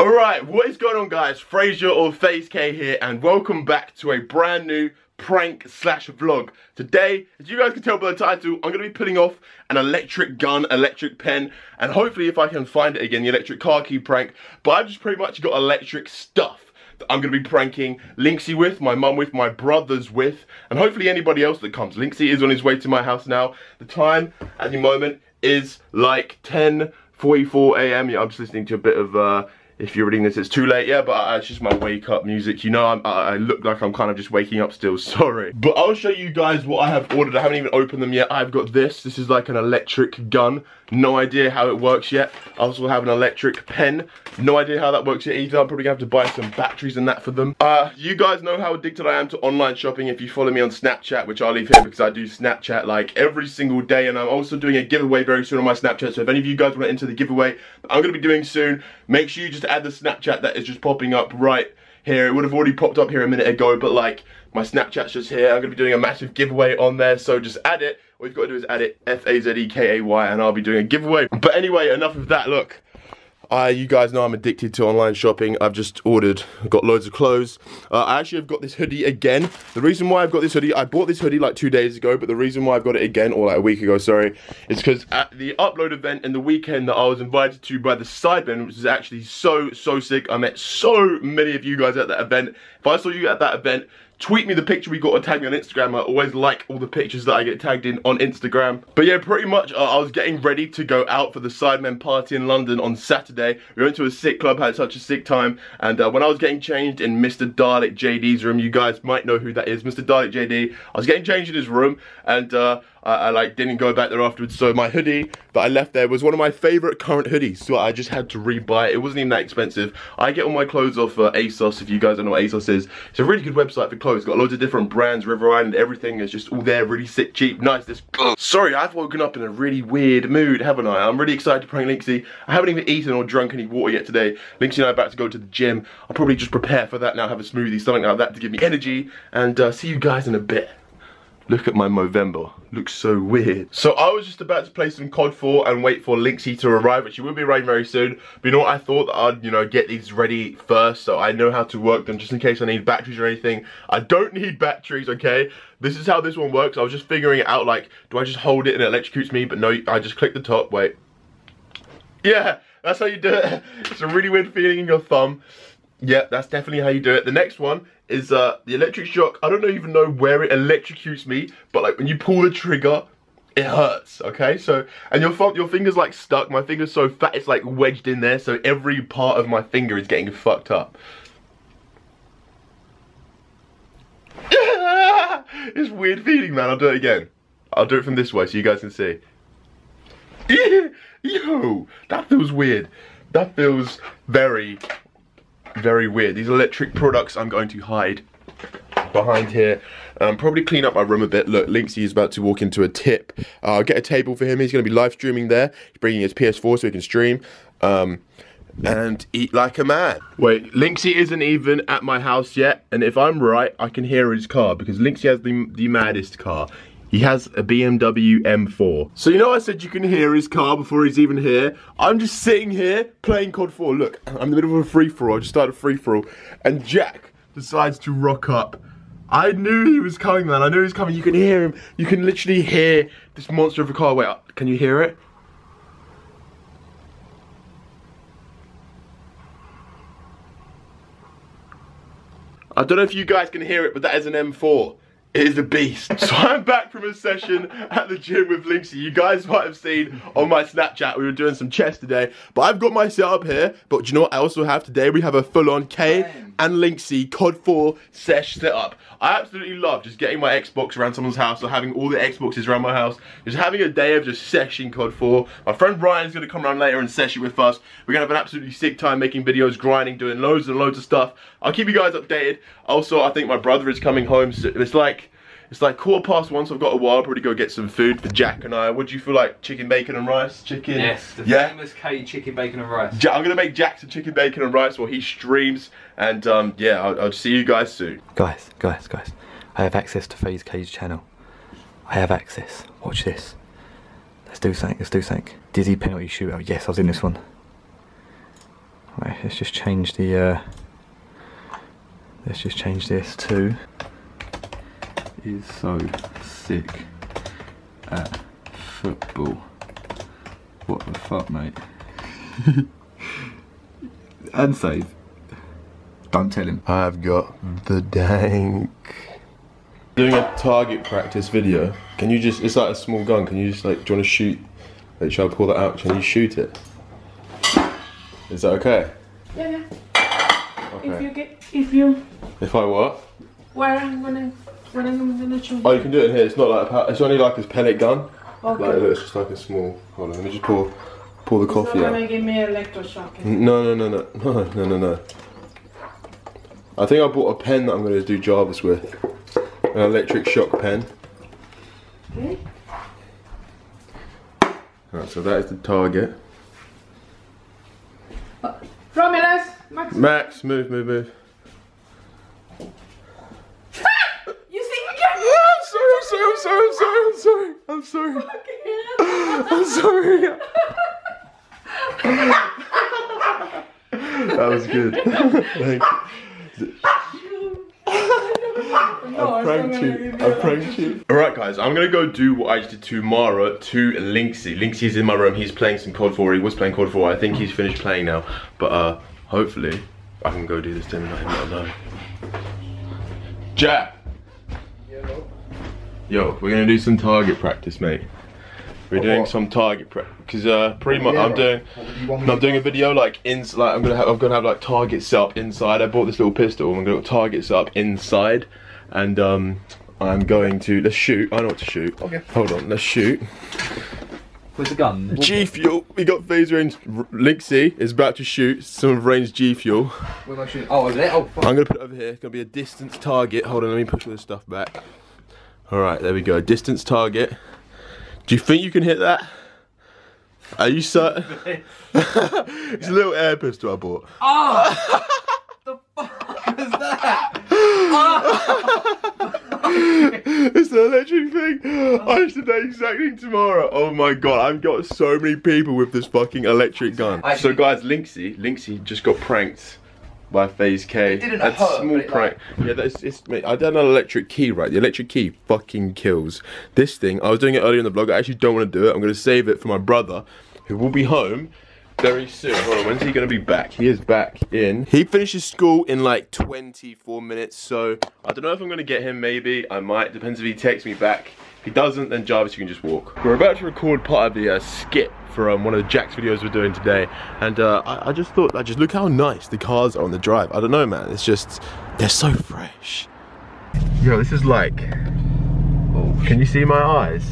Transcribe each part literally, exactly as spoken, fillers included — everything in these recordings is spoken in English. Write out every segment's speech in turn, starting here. Alright, what is going on, guys? Fraser or FaZe Kay here, and welcome back to a brand new prank slash vlog. Today, as you guys can tell by the title, I'm going to be pulling off an electric gun, electric pen, and hopefully if I can find it again, the electric car key prank. But I've just pretty much got electric stuff that I'm going to be pranking Linkzy with, my mum with, my brothers with, and hopefully anybody else that comes. Linkzy is on his way to my house now. The time at the moment is like ten forty-four A M Yeah, I'm just listening to a bit of... Uh, If you're reading this, it's too late, yeah, but uh, it's just my wake-up music. You know, I'm, I, I look like I'm kind of just waking up still, sorry. But I'll show you guys what I have ordered. I haven't even opened them yet. I've got this. This is like an electric gun. No idea how it works yet. I also have an electric pen. No idea how that works yet either. I'm probably going to have to buy some batteries and that for them. Uh, you guys know how addicted I am to online shopping. If you follow me on Snapchat, which I'll leave here because I do Snapchat like every single day. And I'm also doing a giveaway very soon on my Snapchat. So if any of you guys want to enter the giveaway that I'm going to be doing soon, make sure you just add the Snapchat that is just popping up right here. It would have already popped up here a minute ago, but like my Snapchat's just here. I'm going to be doing a massive giveaway on there. So just add it. All you've got to do is add it, F A Z E K A Y, and I'll be doing a giveaway. But anyway, enough of that. Look, I, you guys know I'm addicted to online shopping. I've just ordered, got loads of clothes. Uh, I actually have got this hoodie again. The reason why I've got this hoodie, I bought this hoodie like two days ago, but the reason why I've got it again, or like a week ago, sorry, is because at the upload event in the weekend that I was invited to by the Sidemen, which is actually so, so sick. I met so many of you guys at that event. If I saw you at that event, tweet me the picture we got or tag me on Instagram. I always like all the pictures that I get tagged in on Instagram. But yeah, pretty much uh, I was getting ready to go out for the Sidemen party in London on Saturday. We went to a sick club, had such a sick time. And uh, when I was getting changed in Mister Dalek J D's room, you guys might know who that is, Mister Dalek J D. I was getting changed in his room, and uh, I, I like didn't go back there afterwards. So my hoodie that I left there was one of my favorite current hoodies. So I just had to rebuy it. It wasn't even that expensive. I get all my clothes off uh, ASOS, if you guys don't know what ASOS is. It's a really good website for clothes. It's got loads of different brands, River Island, everything is just all there, really sick, cheap, nice. This sorry, I've woken up in a really weird mood, haven't I? I'm really excited to prank Linkzy. I haven't even eaten or drunk any water yet today. Linkzy and I are about to go to the gym. I'll probably just prepare for that now, have a smoothie, something like that to give me energy, and uh, see you guys in a bit. Look at my Movember, looks so weird. So I was just about to play some C O D four and wait for Linkzy to arrive, which she will be arriving very soon. But you know what, I thought that I'd, you know, get these ready first so I know how to work them just in case I need batteries or anything. I don't need batteries, okay? This is how this one works. I was just figuring it out, like, do I just hold it and it electrocutes me? But no, I just click the top, wait. Yeah, that's how you do it. It's a really weird feeling in your thumb. Yeah, that's definitely how you do it. The next one is uh, the electric shock. I don't even know where it electrocutes me, but like when you pull the trigger, it hurts, okay? So, and your your finger's like stuck. My finger's so fat, it's like wedged in there, so every part of my finger is getting fucked up. It's weird feeling, man. I'll do it again. I'll do it from this way so you guys can see. Yo, that feels weird. That feels very... very weird. These electric products I'm going to hide behind here. Um, probably clean up my room a bit. Look, Linkzy is about to walk into a tip. Uh, I'll get a table for him. He's going to be live streaming there. He's bringing his P S four so he can stream. Um, and eat like a man. Wait, Linkzy isn't even at my house yet. And if I'm right, I can hear his car because Linkzy has the, the maddest car. He has a B M W M four. So you know I said you can hear his car before he's even here? I'm just sitting here playing C O D four. Look, I'm in the middle of a free-for-all. I just started a free-for-all. And Jack decides to rock up. I knew he was coming, man. I knew he was coming. You can hear him. You can literally hear this monster of a car. Wait, can you hear it? I don't know if you guys can hear it, but that is an M four. It is a beast. So I'm back from a session at the gym with Linkzy. You guys might have seen on my Snapchat, we were doing some chest today. But I've got my setup here. But do you know what I also have today? We have a full-on Kay and Linkzy C O D four sesh setup. I absolutely love just getting my Xbox around someone's house or having all the Xboxes around my house. Just having a day of just seshing C O D four. My friend Ryan's going to come around later and sesh it with us. We're going to have an absolutely sick time making videos, grinding, doing loads and loads of stuff. I'll keep you guys updated. Also, I think my brother is coming home. So it's like... It's like quarter past one, so I've got a while. I'll probably go get some food for Jack and I. What do you feel like? Chicken, bacon and rice? Chicken? Yes, the yeah? famous K chicken, bacon and rice. I'm going to make Jack some chicken, bacon and rice while he streams. And um, yeah, I'll, I'll see you guys soon. Guys, guys, guys. I have access to FaZe Kay's channel. I have access. Watch this. Let's do something, let's do something. Dizzy penalty shootout. Yes, I was in this one. Right, let's just change the uh, let's just change this to is so sick at football. What the fuck, mate? And save. Don't tell him. I've got the dank. Doing a target practice video. Can you just? It's like a small gun. Can you just like? Do you want to shoot? Like, shall I pull that out? Can you shoot it? Is that okay? Yeah, yeah. Okay. If you get, if you. If I what? Where I'm gonna, when I'm gonna shoot. Oh, you can do it in here. It's not like a. It's only like a pellet gun. Okay. Like, look, it's just like a small. Hold on, let me just pour, pour the it's coffee not gonna out. Give me electroshock. No, no, no, no, no, no, no. I think I bought a pen that I'm gonna do Jarvis with. An electric shock pen. Okay. Alright, so that is the target. Uh, Romulus! Max! Max, move, move, move. You see me again? Oh, I'm sorry, I'm sorry, I'm sorry, I'm sorry, I'm sorry. I'm sorry. That was good. Thank you. No, I pranked you. I pranked you. Alright guys, I'm gonna go do what I just did to Mara to Linkzy. Linkzy is in my room, he's playing some C O D four, he was playing C O D four, I think he's finished playing now. But uh, hopefully, I can go do this to him and let him not know. Jack! Yo. Yo, we're gonna do some target practice, mate. We're what doing what? some target practice, because uh, pretty much yeah, I'm doing, right. I'm doing a video like ins, like I'm gonna have, I'm gonna have like target set up inside. I bought this little pistol, I'm gonna target set up inside, and um, I'm going to let's shoot. I know what to shoot. Okay. Hold on, let's shoot. Where's the gun? G Fuel. We got FaZe Range. Linkzy is about to shoot some of Range G Fuel. Where am I shooting? Oh, over there. Oh, fuck. I'm gonna put it over here. It's gonna be a distance target. Hold on, let me push all this stuff back. All right, there we go. Distance target. Do you think you can hit that? Are you certain? It's a little air pistol I bought. Oh! The fuck is that? Oh. It's an electric thing. Oh. I used to do that exactly tomorrow. Oh my god, I've got so many people with this fucking electric gun. I so guys, Linkzy, Linkzy just got pranked by FaZe Kay. It didn't That's hurt, a small but it prank. Like... Yeah, that's it's. Mate, I done an electric key, right? The electric key fucking kills. This thing, I was doing it earlier in the vlog. I actually don't want to do it. I'm gonna save it for my brother, who will be home very soon. Hold on, when's he gonna be back? He is back in. He finishes school in like twenty-four minutes, so I don't know if I'm gonna get him. Maybe I might. Depends if he texts me back. If he doesn't, then Jarvis, you can just walk. We're about to record part of the uh, skit for um, one of Jack's videos we're doing today, and uh, I, I just thought, like, just look how nice the cars are on the drive. I don't know, man. It's just they're so fresh. Yo, this is like. Oh, can you see my eyes?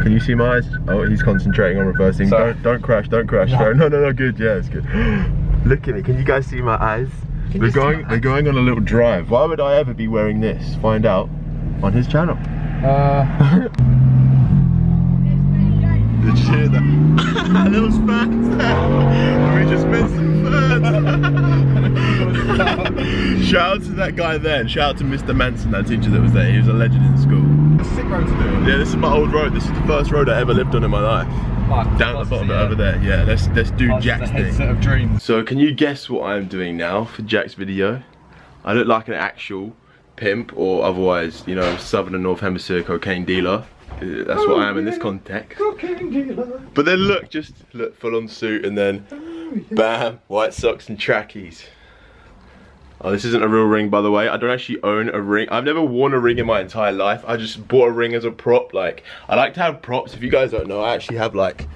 Can you see my eyes? Oh, he's concentrating on reversing. Sorry. Don't, don't crash. Don't crash. No. no, no, no. Good. Yeah, it's good. Look at me. Can you guys see my eyes? Can they're going. They're eyes? going on a little drive. Why would I ever be wearing this? Find out on his channel. Uh. Did you hear that? Those fans there. We just missed some fans. Shout out to that guy there, and shout out to Mister Manson, that teacher that was there. He was a legend in school. It's a sick road to do. Yeah, this is my old road. This is the first road I ever lived on in my life. Like, down the bottom, over there. Yeah, let's let's do oh, Jack's thing. Of dreams. So, can you guess what I'm doing now for Jack's video? I look like an actual pimp, or otherwise, you know, southern and north hemisphere cocaine dealer. That's what I am in this context. Cocaine dealer. But then look, just look, full on suit, and then bam, white socks and trackies. Oh, this isn't a real ring, by the way. I don't actually own a ring. I've never worn a ring in my entire life. I just bought a ring as a prop. Like, I like to have props. If you guys don't know, I actually have, like,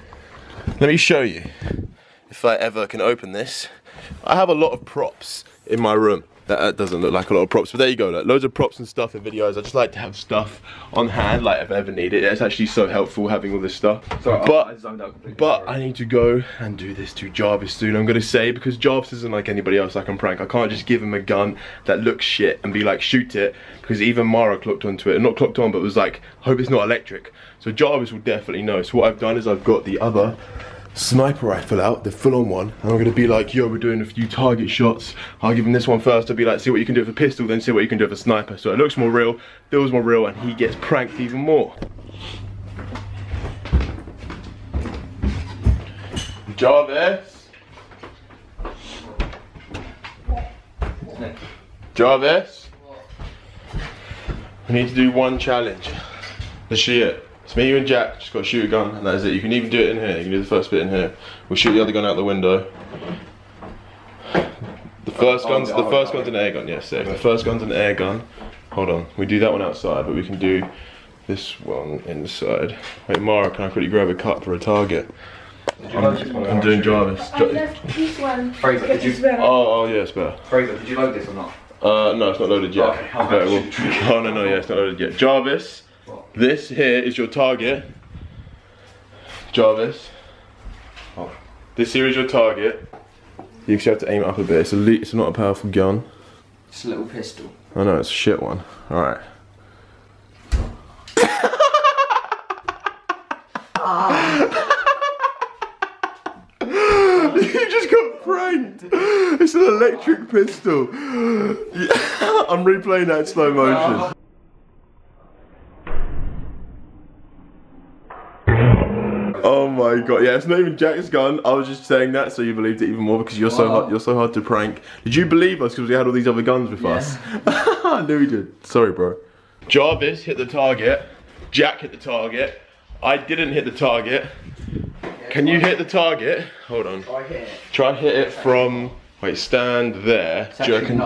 let me show you. If I ever can open this, I have a lot of props in my room. That doesn't look like a lot of props, but there you go, like, loads of props and stuff in videos. I just like to have stuff on hand, like if I ever need it. It's actually so helpful having all this stuff. Sorry, but I, zoned out completely, but I need to go and do this to Jarvis soon, I'm going to say, because Jarvis isn't like anybody else I can prank. I can't just give him a gun that looks shit and be like, shoot it, because even Mara clocked onto it. Not clocked on, but was like, hope it's not electric. So Jarvis will definitely know. So what I've done is I've got the other sniper rifle out, the full-on one, and I'm gonna be like, yo, we're doing a few target shots. I'll give him this one first. I'll be like, see what you can do with a pistol, then see what you can do with a sniper. So it looks more real, feels more real, and he gets pranked even more. Jarvis, Jarvis, we need to do one challenge. Let's shoot it. It's me, you and Jack, just gotta shoot a gun and that is it. You can even do it in here, you can do the first bit in here. We'll shoot the other gun out the window. The first gun's the first gun's an air gun, yes, yeah, the first gun's an air gun. Hold on, we do that one outside, but we can do this one inside. Wait, Mara, can I quickly grab a cup for a target? I'm, I'm doing Jarvis. I left this one. Fraser, did you... Oh, oh yeah, it's better. Fraser, did you load this or not? Uh, no, it's not loaded yet. Okay, okay, well, oh, no, no, yeah, it's not loaded yet. Jarvis, what? This here is your target. Jarvis, oh. This here is your target. You actually have to aim it up a bit. It's, a it's not a powerful gun. It's a little pistol. I know, it's a shit one. Alright. Ah. You just got pranked! It's an electric pistol! Yeah, I'm replaying that in slow motion. Oh my god, yeah, it's not even Jack's gun. I was just saying that so you believed it even more because you're wow. so hard you're so hard to prank. Did you believe us because we had all these other guns with yeah. us? I knew we did. Sorry bro. Jarvis hit the target. Jack hit the target. I didn't hit the target. Can you hit the target? Hold on. Try hit it. Try hit it from. Wait, stand there. Do you reckon?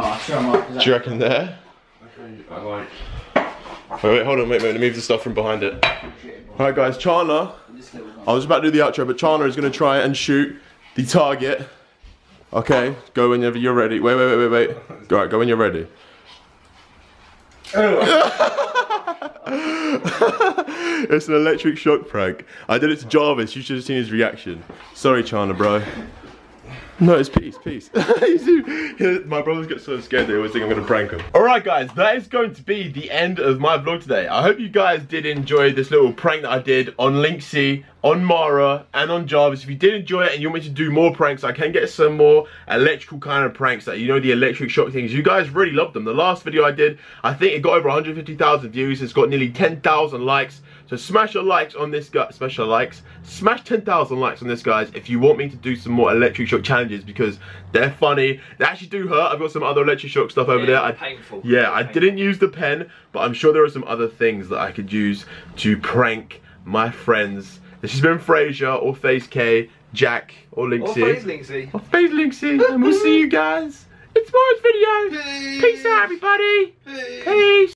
Do you reckon there? Wait, wait, hold on, wait a minute. Move the stuff from behind it. Alright, guys, Chana. I was about to do the outro, but Chana is going to try and shoot the target. Okay, go whenever you're ready. Wait, wait, wait, wait, wait. Alright, go when you're ready. It's an electric shock prank. I did it to Jarvis, you should have seen his reaction. Sorry Chana bro. No, it's peace, peace. My brothers get so scared they always think I'm gonna prank them. Alright guys, that is going to be the end of my vlog today. I hope you guys did enjoy this little prank that I did on Linkzy, on Mara, and on Jarvis. If you did enjoy it and you want me to do more pranks, I can get some more electrical kind of pranks, that you know, the electric shock things. You guys really loved them. The last video I did, I think it got over one hundred fifty thousand views. It's got nearly ten thousand likes. So smash your likes on this guy, smash your likes, smash ten thousand likes on this guys if you want me to do some more electric shock challenges because they're funny, they actually do hurt. I've got some other electric shock stuff over yeah, there. I, painful. Yeah, painful. I didn't use the pen, but I'm sure there are some other things that I could use to prank my friends. This has been Fraser or FaZe Kay, Jack or Linkzy. Or FaZe Linkzy. Or FaZe Linkzy, and we'll see you guys in tomorrow's video. Peace, Peace out everybody. Peace. Peace.